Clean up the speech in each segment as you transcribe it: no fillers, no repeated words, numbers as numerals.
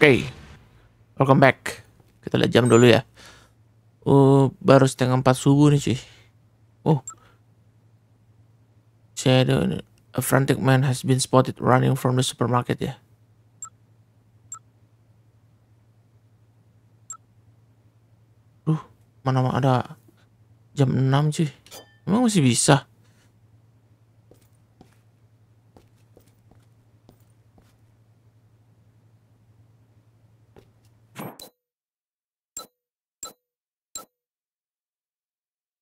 Okay. Welcome back. Kita lihat jam dulu ya. Oh, baru 3:30 nih cuy. Oh. Shadow. A frantic man has been spotted running from the supermarket ya. Mana ada jam 6 cuy. Emang masih bisa?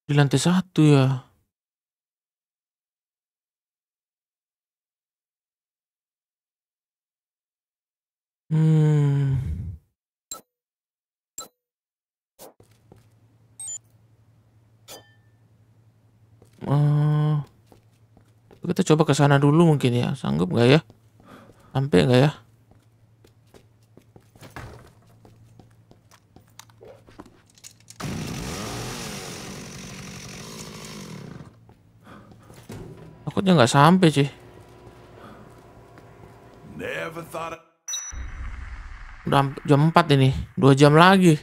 Di lantai 1 ya. Kita coba ke sana dulu mungkin ya. Sanggup nggak ya? Sampai nggak ya? Takutnya nggak sampai sih. Udah jam 4 ini, 2 jam lagi.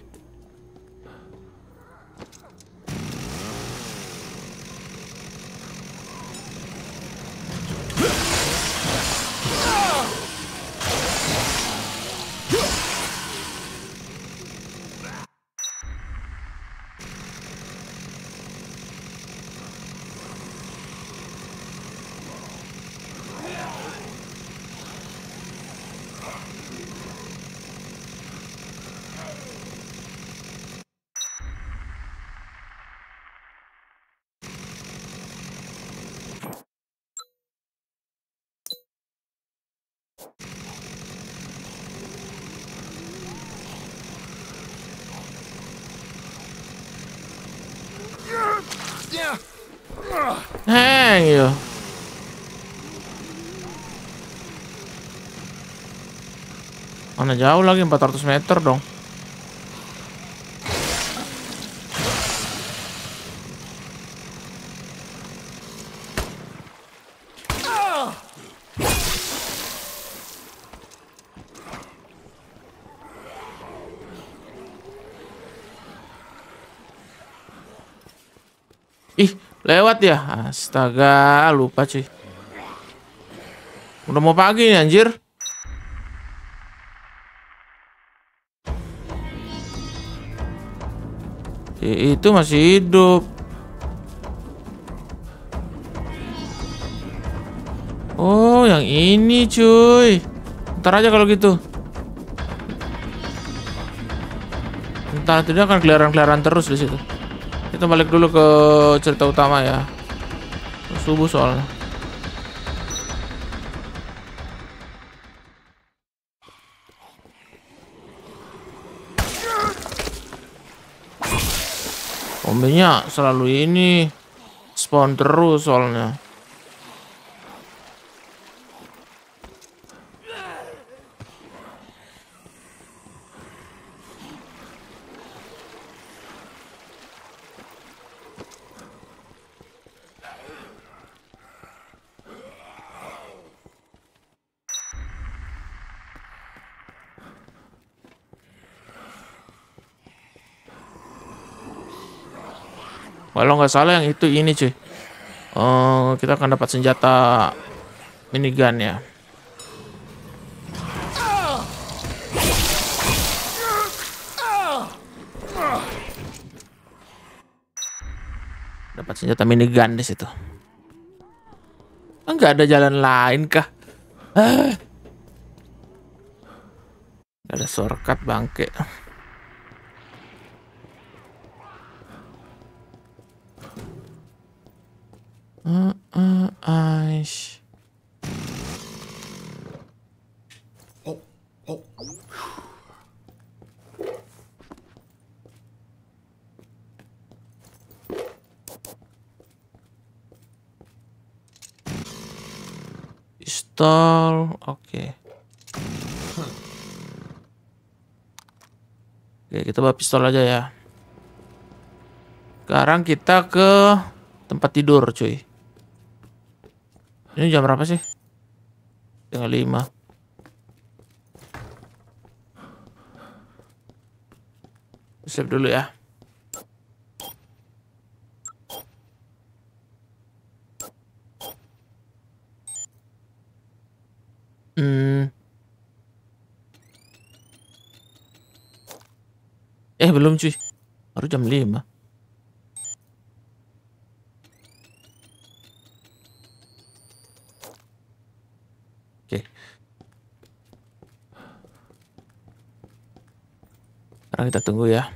Hei, mana jauh lagi, 400 meter dong. Lewat ya, astaga, lupa cuy. Udah mau pagi nih anjir. Itu masih hidup. Oh, yang ini cuy. Ntar aja kalau gitu. Ntar tidak akan keliaran-keliaran terus di situ. Kita balik dulu ke cerita utama ya. Subuh soalnya. Zombinya selalu ini spawn terus soalnya. Kalau nggak salah yang itu ini cuy. Kita akan dapat senjata minigun ya. Dapat senjata minigun di situ. Enggak ada jalan lain kah? Nggak ada shortcut bangke. Pistol, oke. Oke, kita bawa pistol aja ya. Sekarang kita ke tempat tidur cuy. Ini jam berapa sih? Jam 5. Save dulu ya. Belum cuy. Baru jam 5. Oke. Sekarang kita tunggu ya.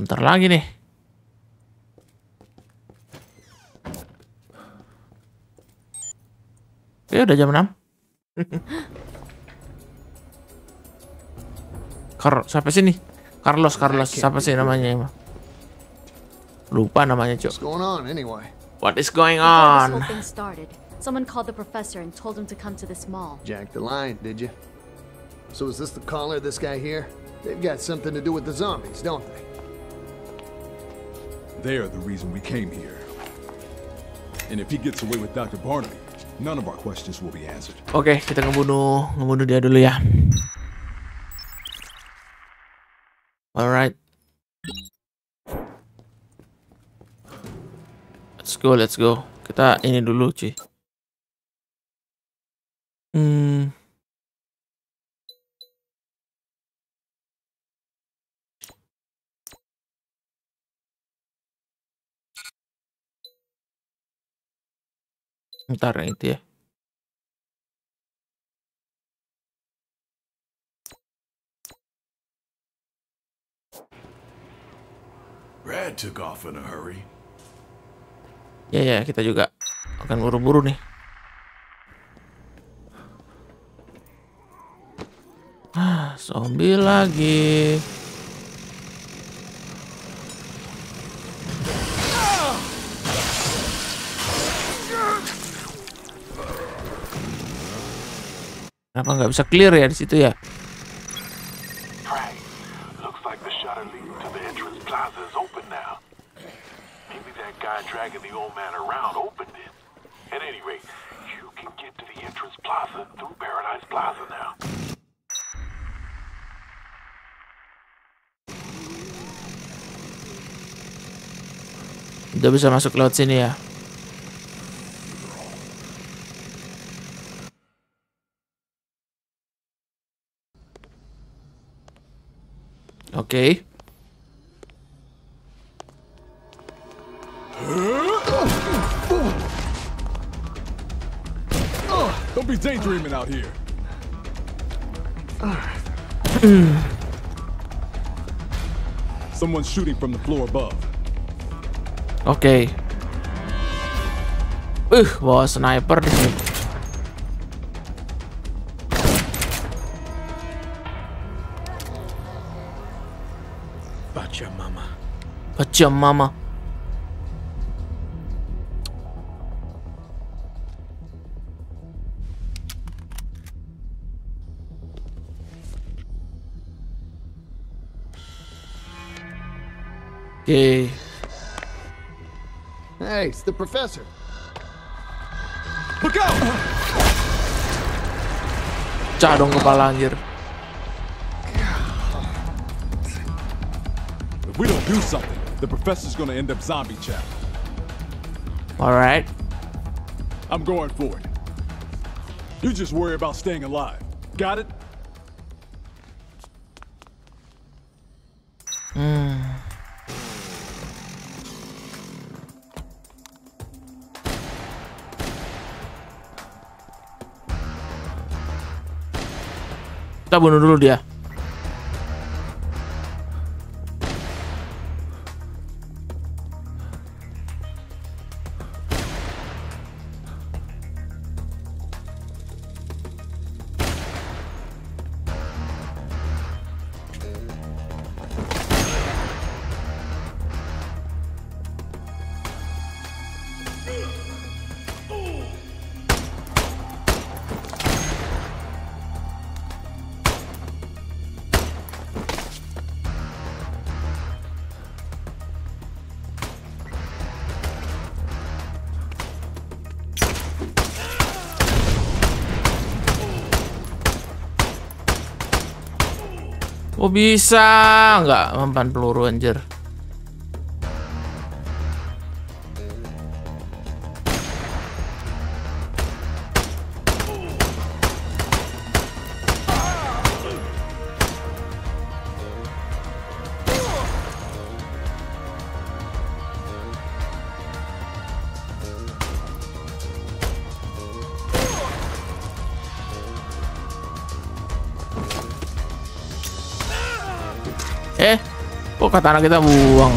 Bentar lagi nih. Oke, udah jam 6. Siapa sih nih? Carlos, siapa sih namanya? Lupa namanya, cok. What is going on? Someone called the professor and told him to come to this mall. Jack the line, did you? So is this the caller, this guy here? They've got something to do with the zombies, don't they? They are the reason we came here. And if he gets away with Dr. Barnaby, none of our questions will be answered. Oke, kita ngebunuh dia dulu ya. Alright, let's go. Kita ini dulu, cuy. Bentar itu ya. Brad took off in a hurry. Ya, kita juga akan buru-buru nih. Zombie lagi. Kenapa nggak bisa clear ya di situ ya? Dragging the old man around opened it. At any rate, you can get to the entrance plaza through Paradise Plaza now. Udah bisa masuk lewat sini ya. Oke. Don't be daydreaming out here. Someone's shooting from the floor above. Oke. Bawa sniper di sini. Baca mama. Hey, it's the professor. Look out! Cah dong kepala anjir. If we don't do something, the professor's gonna end up zombie chat. All right. I'm going for it. You just worry about staying alive. Got it? Kita bunuh dulu dia. Aku bisa nggak mempan peluru anjir? Kok katana kita buang?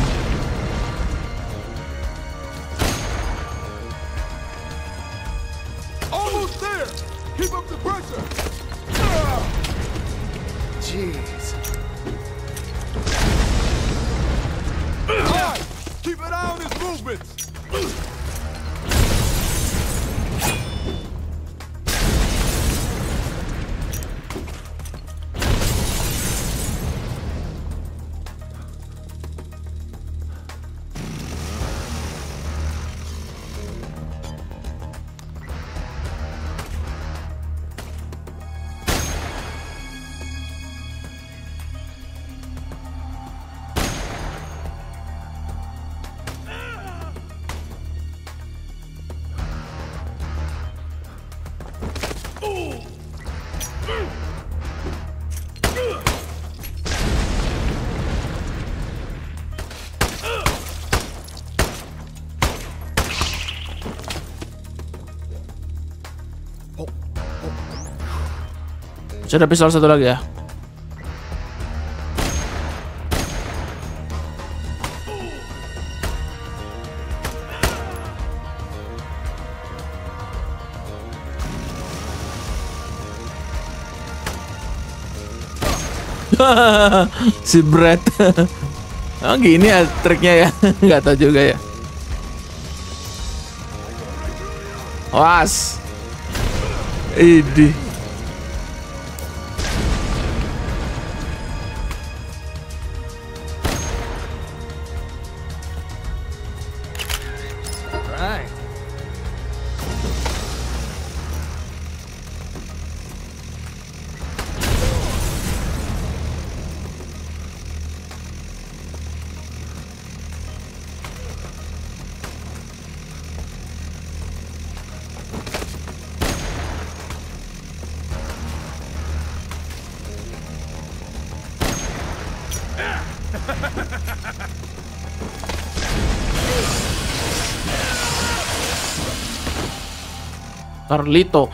Sudah pistol satu lagi ya. Si Brad. Oh gini ya triknya ya. Nggak tahu juga ya. Was. Idi. Carlito.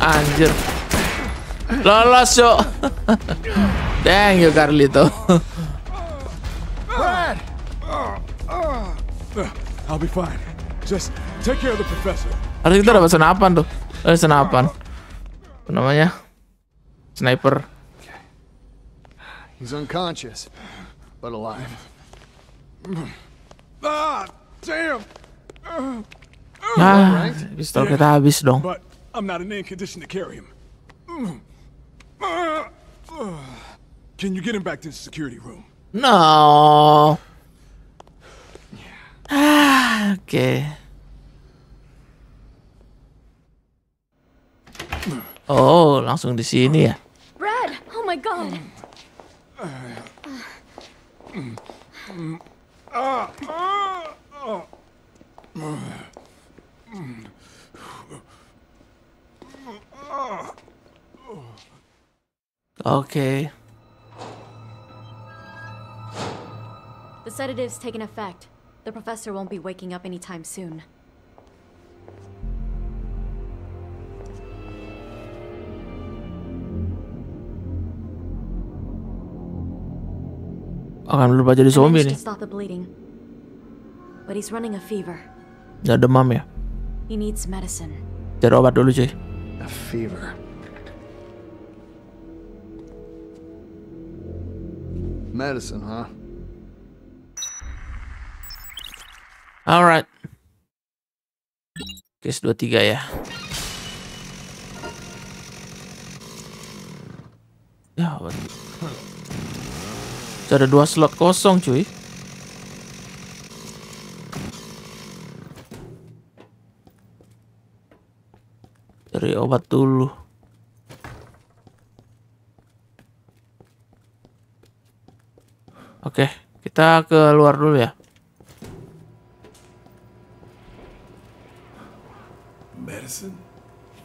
Anjir. Lolos yuk. Dang yuk Carlito. Brad. I'll be fine. Just take care of the professor. Harus kita dapat senapan tuh. Senapan. Apa namanya? Sniper. He's unconscious, but alive. Ah, damn. Nah, pistol kita habis dong. But I'm not in any condition to carry him. Can you get him back to the security room? No. Ah, okay. Oh, langsung di sini ya. Brad, oh my god. Okay. The sedative's taken effect. The professor won't be waking up anytime soon. Akan berubah jadi zombie nih. But he's running a fever. Ya demam ya. He needs medicine. Cari obat dulu cuy. A fever. Medicine, huh? Alright. Case 23 ya. Ya, ada 2 slot kosong cuy. Dari obat dulu. Oke, kita keluar dulu ya. Medicine?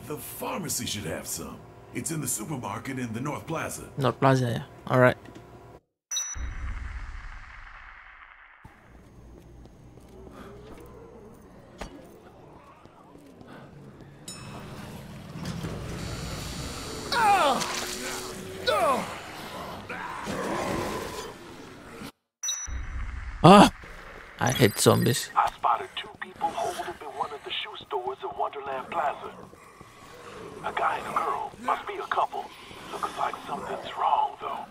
The pharmacy should have some. It's in the supermarket in the North Plaza. North Plaza ya. Alright. Ah, I hate zombies. I spotted two people holed up in one of the shoe stores in Wonderland Plaza. A guy and a girl, must be a couple. Looks like something's wrong though.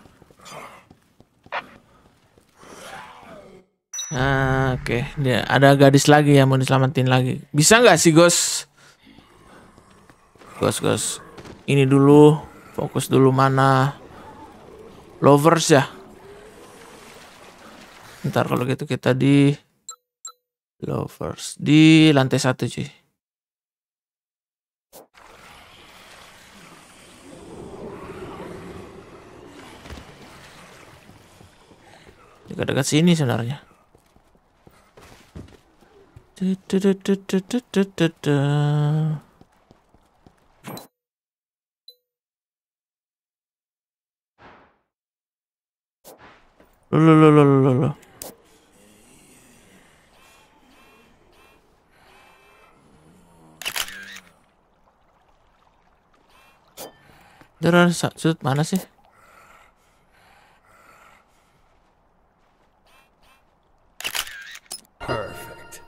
Ah, oke, dia ada gadis lagi yang mau diselamatin lagi. Bisa nggak sih, Gos? Gos. Ini dulu, fokus dulu mana? Lovers ya. Ntar kalau gitu kita di Lovers di lantai 1 cuy. Dekat-dekat sini sebenarnya. Lulu. Terus sudut mana sih? Perfect.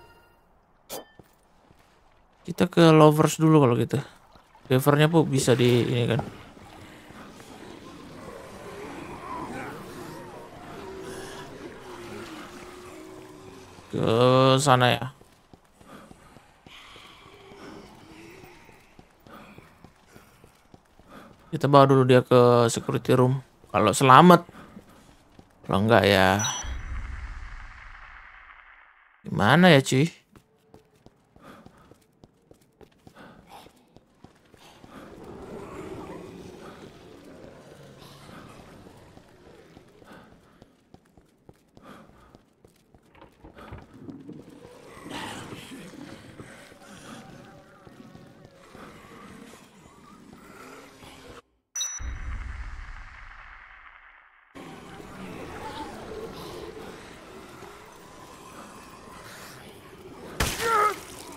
Kita ke Lovers dulu kalau gitu. Covernya pun bisa di ini kan. Ke sana ya. Kita bawa dulu dia ke security room. Kalau selamat, kalau enggak ya gimana ya cuy.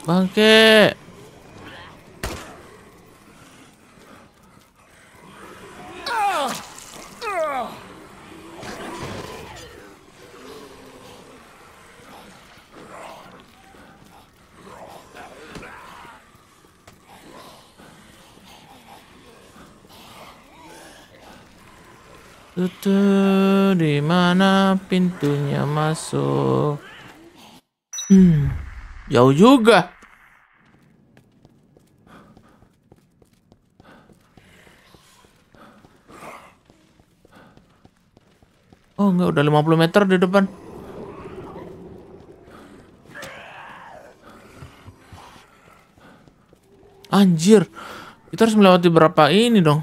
Bangke. Tutup, di mana pintunya masuk? Jauh juga. Oh enggak, udah 50 meter di depan. Anjir, kita harus melewati berapa ini dong?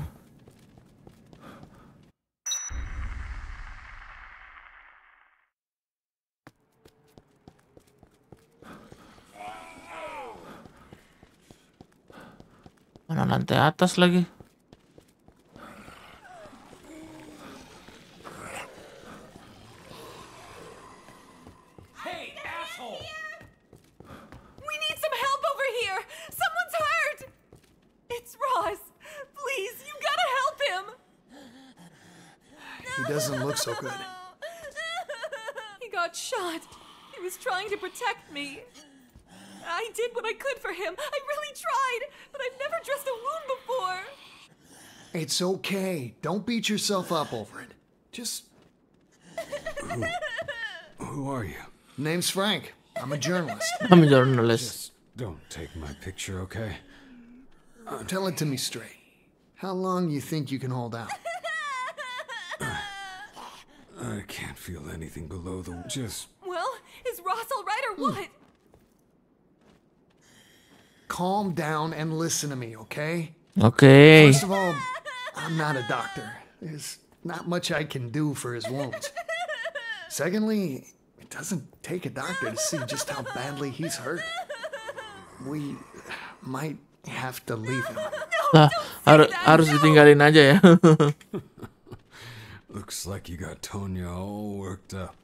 Mana lantai atas lagi? So good. He got shot. He was trying to protect me. I did what I could for him. I really tried, but I've never dressed a wound before. It's okay. Don't beat yourself up over it. Just... Who are you? Name's Frank. I'm a journalist. Just don't take my picture, okay? Tell it to me straight. How long you think you can hold out? I can't feel anything below the... Just... Well, is Ross all right or what? Calm down and listen to me, okay? Okay. First of all, I'm not a doctor. There's not much I can do for his wounds. Secondly, it doesn't take a doctor to see just how badly he's hurt. We might have to leave him. Lah, harus ditinggalin aja ya. Looks like you got Tonya all worked up.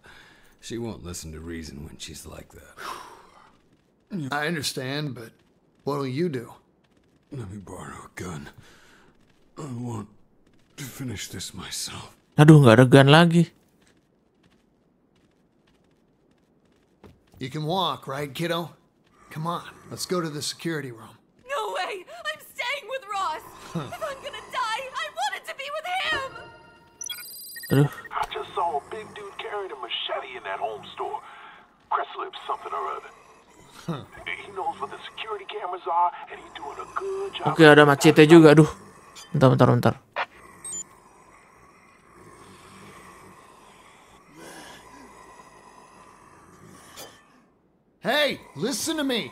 She won't listen to reason when she's like that. I understand, but what'll you do? Let me borrow a gun. I want to finish this myself. Aduh, nggak ada gun lagi. You can walk, right, kiddo? Come on, let's go to the security room. No way! I'm staying with Ross. If I'm gonna die, I wanted to be with him. I just saw a big dude carrying a machete in that home store. Cresslip something or other. He knows where the security cameras are and he's doing a good job. Oke, ada machete juga, aduh. Bentar. Hey, listen to me.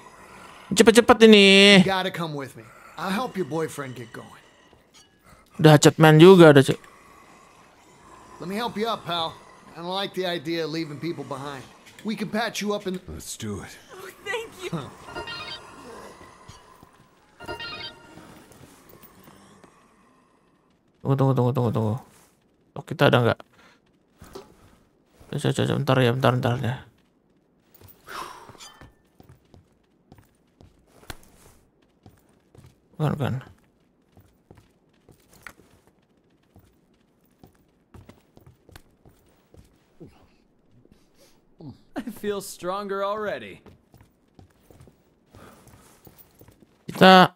Cepat-cepat ini. You gotta come with me. I'll help your boyfriend get going. Udah Chatman juga ada, Cek. Let me help you up, pal. I don't like the idea of leaving people behind. We can patch you up and let's do it. Oh, thank you. Tunggu. Oh, kita ada nggak? Coba bentar ya. Bukan. I feel stronger already. Kita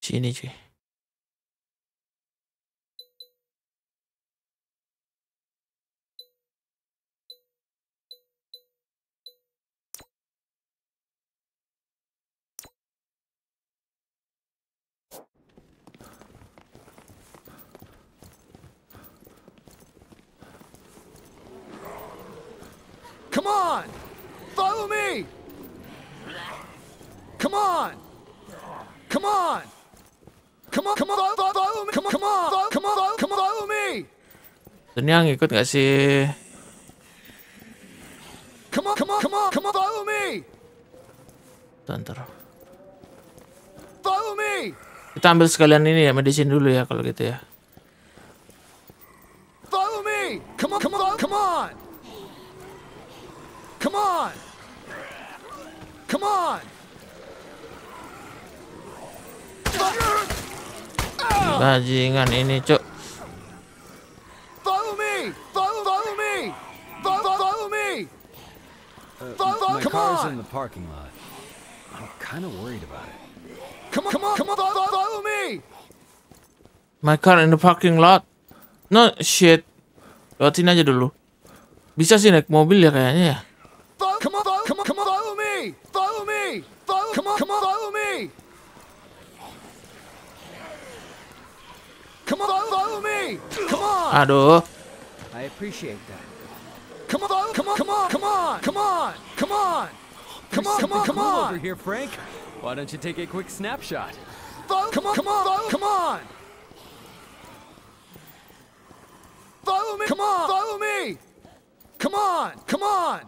sini cuy. Come on, follow me. Come on, follow me. Tonya ngikut nggak sih? Come on, follow me. Bentar. Follow me. Kita ambil sekalian ini ya, medicine dulu ya kalau gitu ya. Follow me. Come on. Come on. Bajingan ini, Cuk. Follow me. My car's in the parking lot. I'm kind of worried about it. Come on, follow me. My car in the parking lot. No shit. Lewatin aja dulu. Bisa sih naik mobil ya kayaknya ya. Come on, follow me. Come on, follow me. Come on, follow me. Come on. Aduh. I appreciate that. Come on. Over here, Frank. Why don't you take a quick snapshot? Come on. Follow me. Come on. Come on.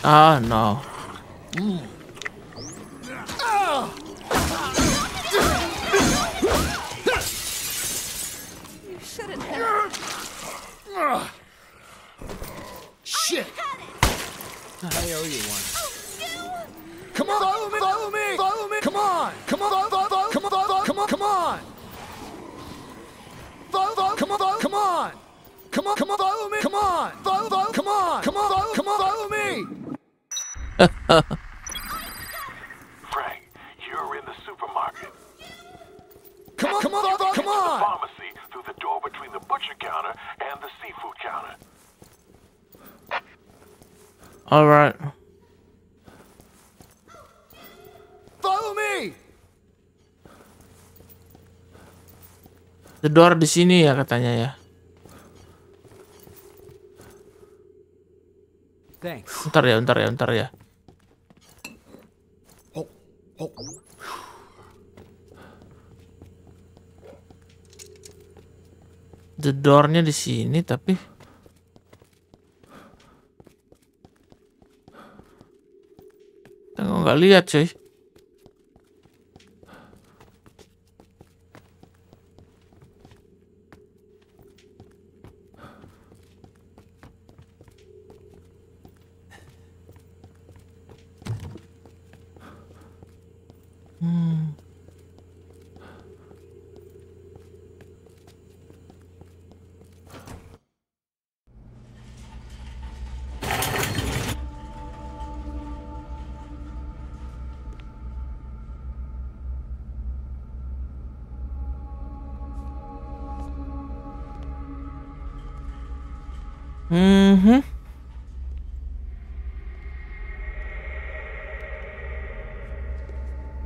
Ah no. Shit. I owe you one. Come on, follow me. Come on. Follow, come on. Come on, follow me. Come on. Follow, come on, follow me. Frank, you're in the supermarket. butcher counter and the seafood counter. All right. Follow me. The door di sini ya katanya ya. Thanks. Bentar ya. The door-nya di sini tapi nggak lihat cuy.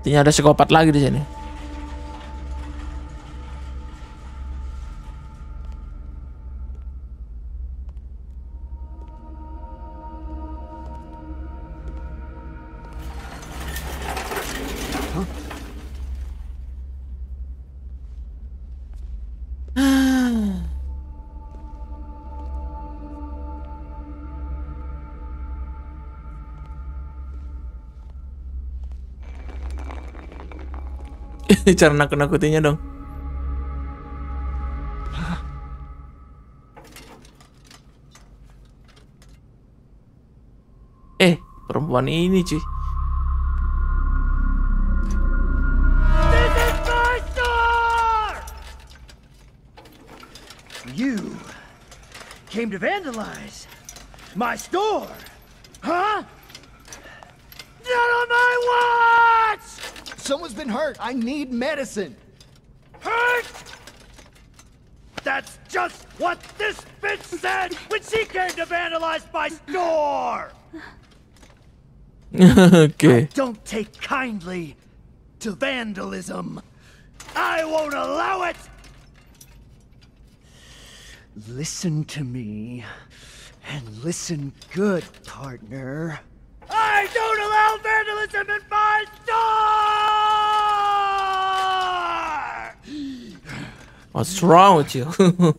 Artinya ada psikopat lagi di sini. Ini cara nakut-nakutinya dong. Perempuan ini cuy. You came to vandalize my store, huh? Not on my watch. Someone's been hurt. I need medicine. Hurt? That's just what this bitch said when she came to vandalize my store. Okay. I don't take kindly to vandalism. I won't allow it. Listen to me and listen good, partner. I don't allow vandalism in my store! What's wrong with you? Waduh.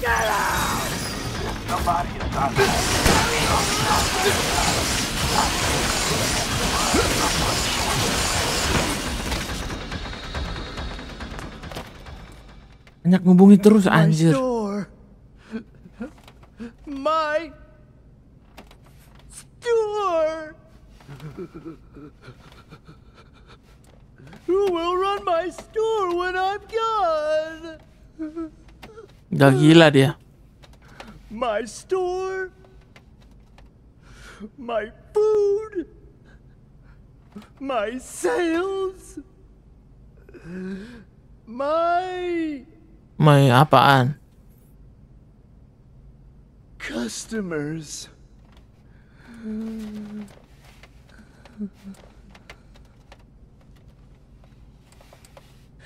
Get away! Get out! Somebody is on that. Banyak ngubungi terus anjir. My store. Who will run my store when I'm gone? Udah gila dia. My store. My food, my sales, my apaan? Customers.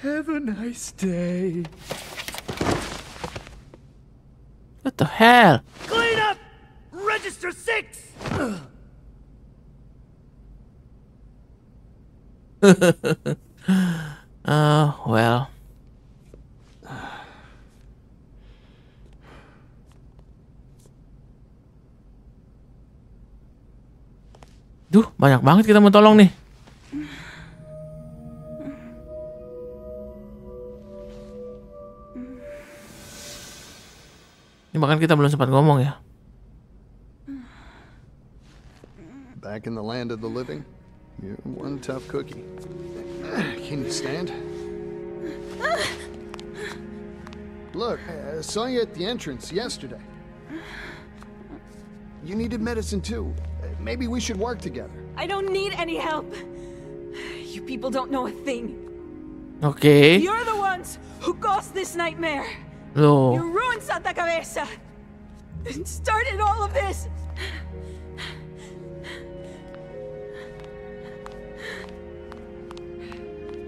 Have a nice day. What the hell? Clean up. Register 6. Well. Duh, banyak banget kita mau tolong nih. Ini bahkan kita belum sempat ngomong ya. Back in the land of the living, you're one tough cookie. Can you stand? Look, I saw you at the entrance yesterday. You needed medicine too. Maybe we should work together. I don't need any help. You people don't know a thing. Okay. You're the ones who caused this nightmare. No. You ruined Santa Cabeza. And started all of this.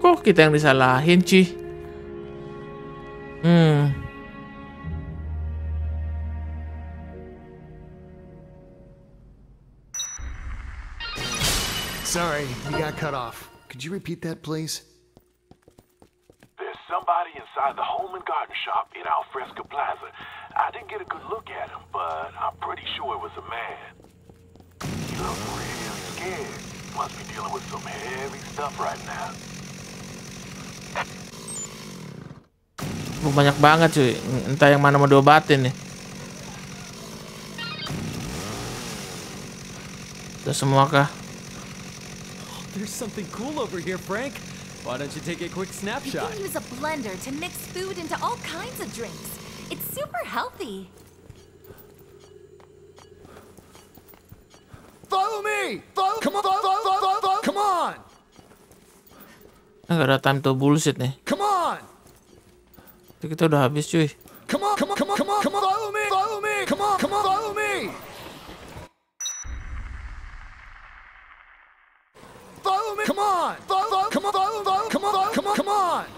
Kok kita yang disalahin, Ci? Sorry, you got cut off. Could you repeat that, please? There's somebody inside the home and garden shop in Alvarez Plaza. I didn't get a good look at him, but I'm pretty sure it was a man. He looked real scared. Must be dealing with some heavy stuff right now. Banyak banget cuy, entah yang mana mau diobatin nih. Itu semua kah? There's something cool over here, Frank. Why don't you take a quick snapshot? You can use a blender to mix food into all kinds of drinks. It's super healthy. Follow me! Follow! Come on! Follow! Come on! Nggak ada time to bullshit nih. Come on! Kita udah habis cuy. Come on! Come on! Come on! Come on! Come on! Follow me! Follow me! Come on! Come on! Follow me!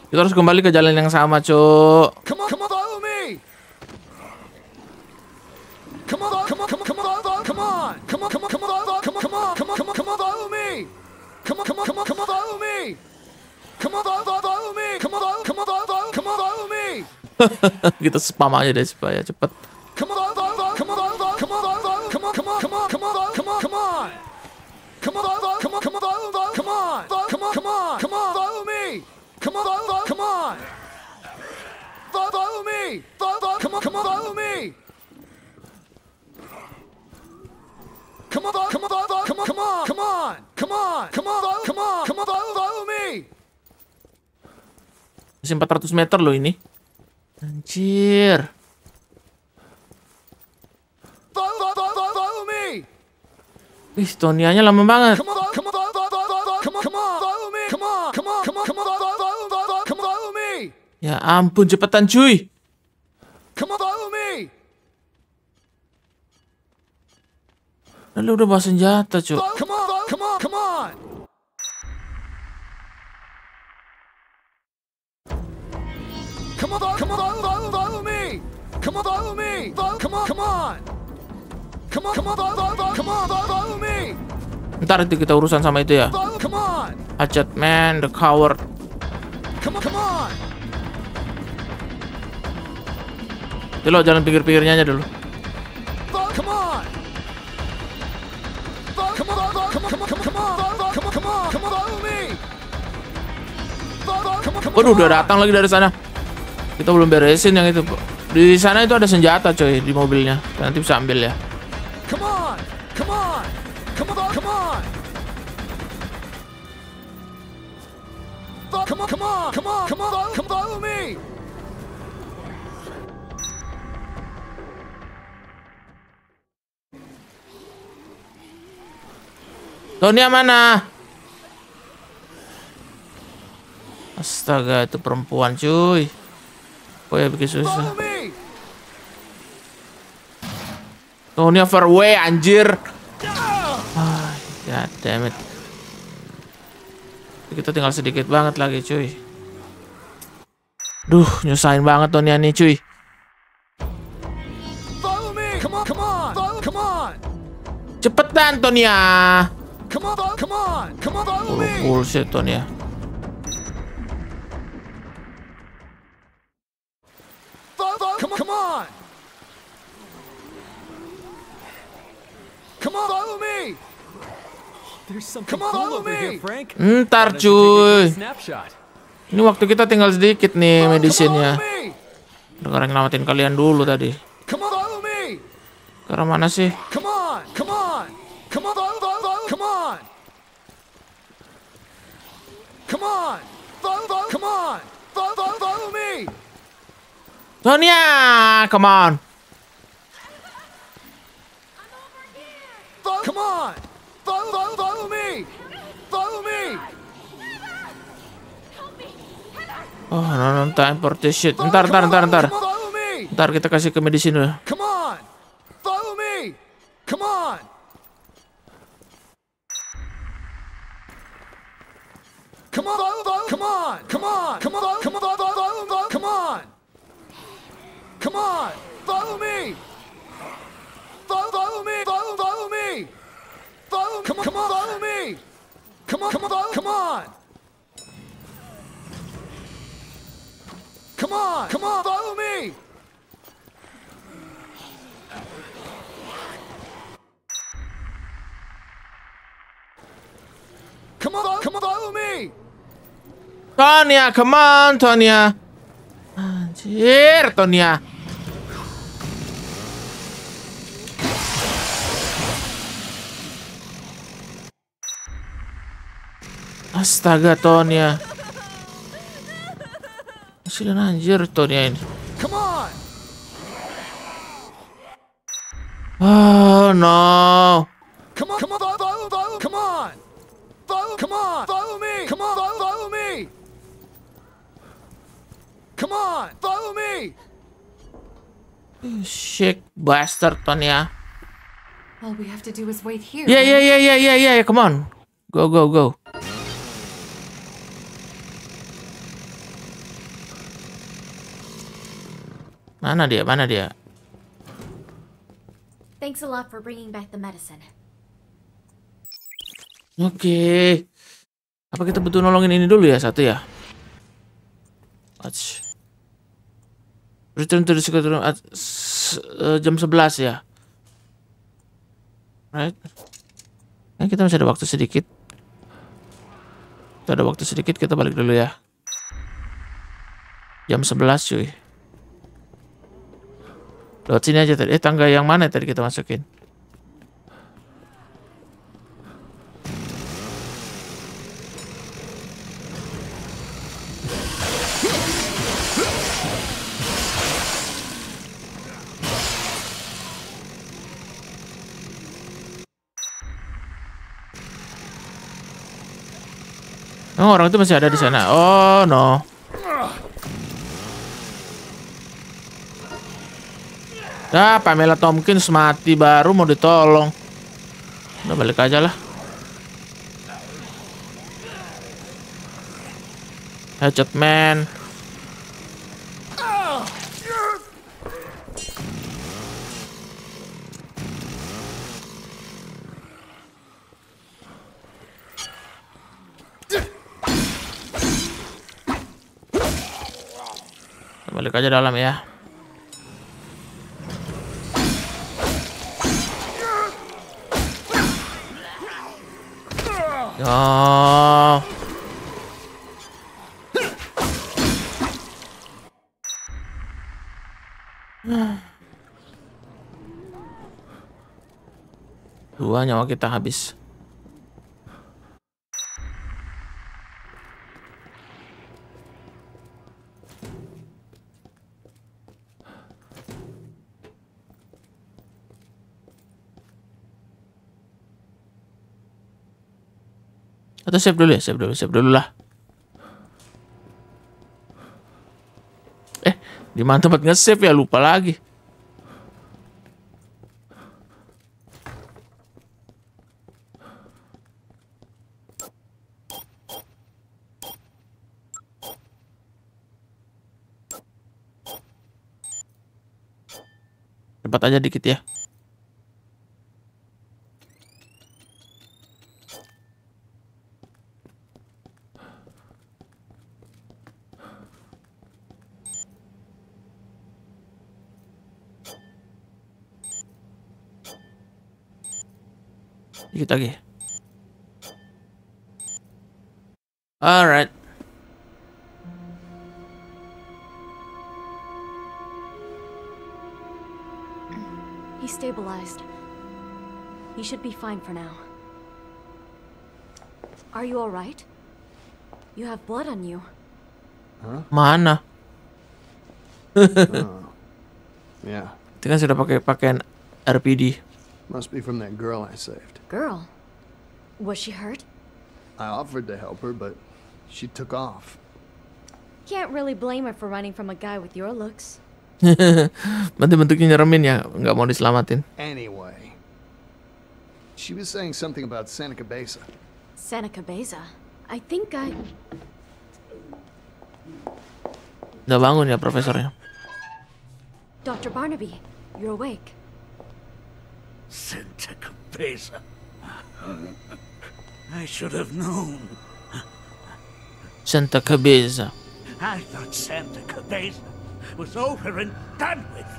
Kita harus kembali ke jalan yang sama, cuk. Kita spam aja deh supaya cepat. Masih 400 meter loh ini. Anjir. Wih, Tonya-nya lama banget. Ya ampun, cepetan cuy. Lalu udah bawa senjata cuy. Ntar itu kita urusan sama itu ya. Hatchet man, the coward. Itu lo jalan pinggir-pinggirnya aja dulu. Waduh, udah datang lagi dari sana. Kita belum beresin yang itu. Di sana itu ada senjata coy, di mobilnya. Nanti bisa ambil ya. Tonya mana? Astaga, itu perempuan cuy. Oh ya, bikin susah. Tonya far away, anjir. Ah, god damn it. Kita tinggal sedikit banget lagi cuy. Duh, nyusahin banget Tonya nih cuy. Cepetan Tonya. Bullshit Tonya. Ntar cuy. Ini waktu kita tinggal sedikit nih medisinnya. Dengar ngamatin kalian dulu tadi. Karena mana sih? Tonya, come on. Come on. Follow me. Follow me. Oh, no time for this shit. Ntar kita kasih ke medicine dulu. Come on. Follow me. Come on. Come on. Come on. Come on. Come on. Come on. Come on. Come on. Follow me. Follow me. Follow me. Follow. Come on. Follow me. Come on. Come on. Come on. Come on. Come on. Follow me. Come on, follow me. Tonya, come on, Tonya. Anjir, Tonya. Astaga, Tonya. Masih anjir, Tonya ini. Come on. Oh no. Come on, come on, follow, come on. Come on, follow me. Come on, follow me. Come on, follow me. Shit, bastard, Tonya. All we have to do is wait here. Yeah. Come on, go. Mana dia? Thanks a lot for bringing back the medicine. Oke. Apa kita butuh nolongin ini dulu ya, satu ya? Watch. Return to the secret room at jam 11 ya. Right. Nah, kita masih ada waktu sedikit. Kita balik dulu ya. Jam 11 cuy. Lewat sini aja tadi. Tangga yang mana tadi kita masukin? Oh, orang itu masih ada di sana. Oh no. Dah, Pamela Tomkins mati baru mau ditolong. Udah balik aja lah. Headshot man. Balik aja dalam ya. Oh. Dua nyawa kita habis. Atau save dulu lah. Di mana tempat nge-save ya, lupa lagi. Cepat aja dikit ya. Dikit lagi. Alright. He stabilized. He should be fine for now. Are you all right? You have blood on you. Huh? Mana? Yeah. Itu kan sudah pakai pakaian RPD. Must be from that girl I saved. Girl? Was she hurt? I offered to help her, but she took off. Can't really blame her for running from a guy with your looks. Bentuk-bentuknya nyeremin ya, nggak mau diselamatin. Anyway, she was saying something about Santa Cabeza. Santa Cabeza? I think I. Udah bangun ya profesornya. Dr. Barnaby, you're awake. Santa Cabeza. I should have known. Santa Cabeza. I thought Santa Cabeza was over and done with.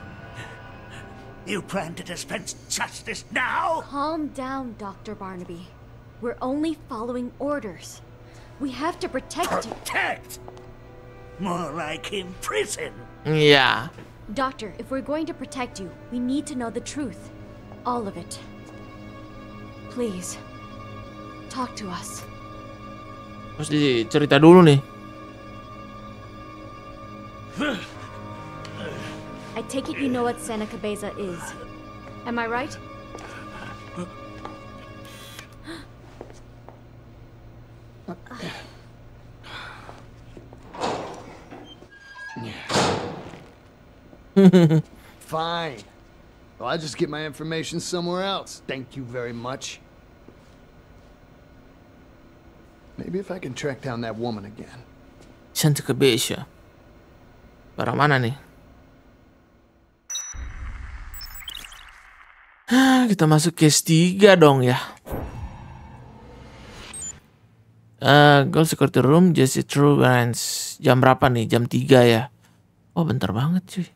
You plan to dispense justice now? Calm down, Dr. Barnaby. We're only following orders. We have to protect you. Protect? More like in prison. Yeah. Doctor, if we're going to protect you, we need to know the truth. All of it. Please. Talk to us. Terus dicerita dulu nih. I take it you know what Santa Cabeza is. Am I right? Fine. Well, I'll just get my information somewhere else. Thank you very much. Maybe if I can track down that woman again. Santa Cabeza. Barang mana nih? Kita masuk case 3 dong ya. Gold security room, Jesse True Brands. Jam berapa nih? Jam 3 ya. Oh, bentar banget cuy.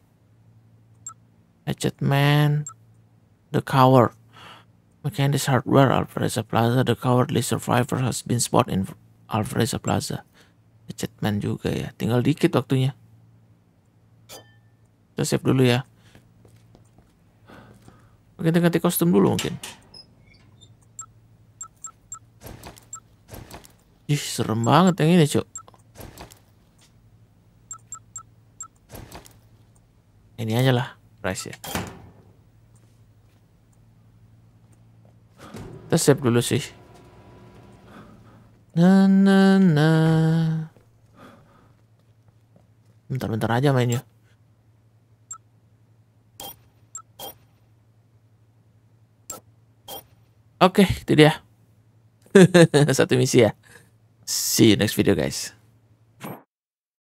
Hatchet Man, The Coward. Mechanics Hardware, Alvarez Plaza. The Cowardly Survivor has been spotted in Alvarez Plaza. Hatchet Man juga ya. Tinggal dikit waktunya. Kita save dulu ya. Mungkin kita ganti kostum dulu mungkin. Ih, serem banget yang ini cok. Ini aja lah price ya. Kita save dulu sih. Bentar-bentar aja mainnya. Oke, itu dia. Satu misi ya. See you next video guys.